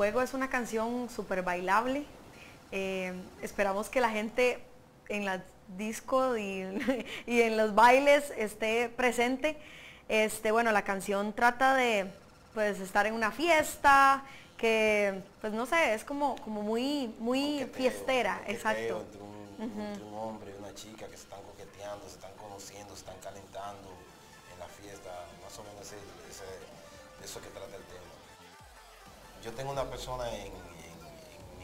Fuego es una canción súper bailable. Esperamos que la gente en la disco y en los bailes esté presente. Bueno, la canción trata de estar en una fiesta, que no sé, es como muy fiestera, exacto. De un hombre, una chica que se están coqueteando, se están conociendo, se están calentando en la fiesta, más o menos eso que trata el tema. Yo tengo una persona en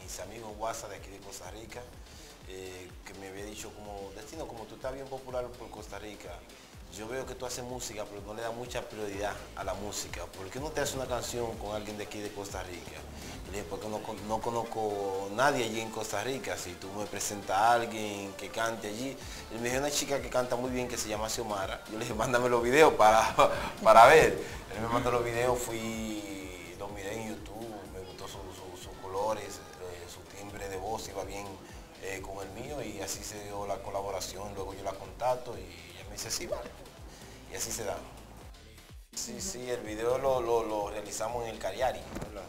mis amigos WhatsApp de aquí de Costa Rica, que me había dicho como, Destino, como tú estás bien popular por Costa Rica, yo veo que tú haces música, pero no le das mucha prioridad a la música. ¿Por qué no te haces una canción con alguien de aquí de Costa Rica? Y le dije, porque no conozco nadie allí en Costa Rica. Si tú me presentas a alguien que cante allí. Y me dijo una chica que canta muy bien que se llama Xiomara. Yo le dije, mándame los videos para ver. Él me mandó los videos, fui, los miré en YouTube, me gustó sus colores, su timbre de voz iba bien con el mío y así se dio la colaboración. Luego yo la contacto y me dice, sí, vale. Y así se da. Sí, sí, el video lo realizamos en el Cariari.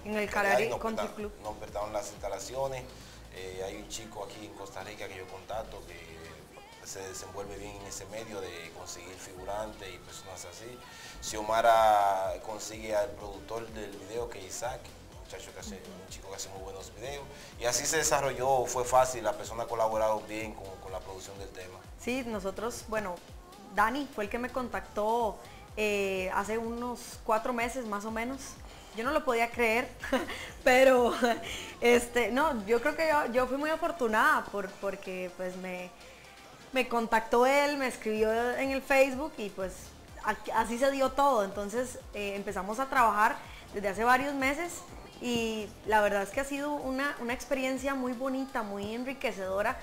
En el Cariari Country Club. Nos prestaron las instalaciones. Hay un chico aquí en Costa Rica que yo contacto que se desenvuelve bien en ese medio de conseguir figurantes y personas así. Xiomara consigue al productor del video, que es Isaac, un muchacho que hace, un chico que hace muy buenos videos. Y así se desarrolló, fue fácil, la persona ha colaborado bien con la producción del tema. Sí, nosotros, bueno, Dani fue el que me contactó hace unos 4 meses más o menos. Yo no lo podía creer, pero no, yo creo que yo fui muy afortunada porque me contactó él, me escribió en el Facebook y así se dio todo. Entonces empezamos a trabajar desde hace varios meses y la verdad es que ha sido una experiencia muy bonita, muy enriquecedora.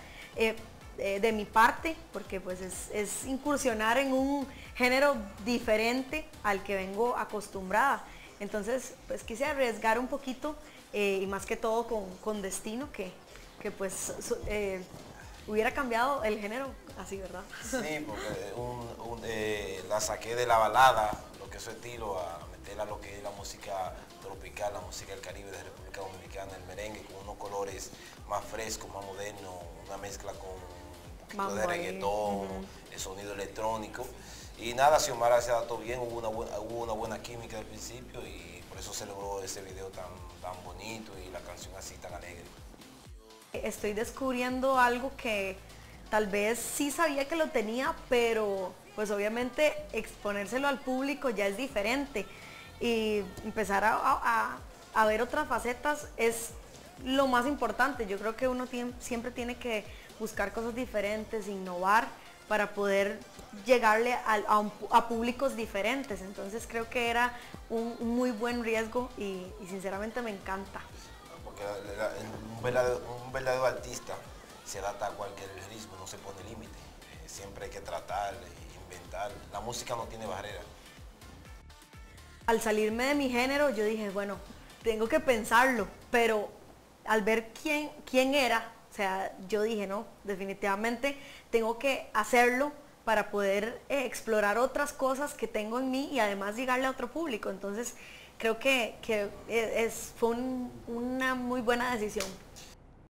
De mi parte, porque es incursionar en un género diferente al que vengo acostumbrada. Entonces, quise arriesgar un poquito y más que todo con Destino, que hubiera cambiado el género así, ¿verdad? Sí, porque la saqué de la balada, lo que es su estilo, a meterla a lo que es la música tropical, la música del Caribe, de República Dominicana, el merengue, con unos colores más frescos, más modernos, una mezcla con de reggaetón, el sonido electrónico. Y nada, Xiomara se adaptó bien, hubo una buena química al principio y por eso se logró ese video tan bonito y la canción así tan alegre. Estoy descubriendo algo que tal vez sí sabía que lo tenía, pero obviamente exponérselo al público ya es diferente. Y empezar a ver otras facetas es lo más importante. Yo creo que uno siempre tiene que buscar cosas diferentes, innovar para poder llegarle a públicos diferentes. Entonces creo que era un muy buen riesgo y sinceramente me encanta. Porque un verdadero artista se adapta a cualquier riesgo, no se pone límite. Siempre hay que tratar, inventar. La música no tiene barrera. Al salirme de mi género yo dije, bueno, tengo que pensarlo, pero al ver quién era, yo dije, no, definitivamente tengo que hacerlo para poder explorar otras cosas que tengo en mí y además llegarle a otro público. Entonces creo que fue una muy buena decisión.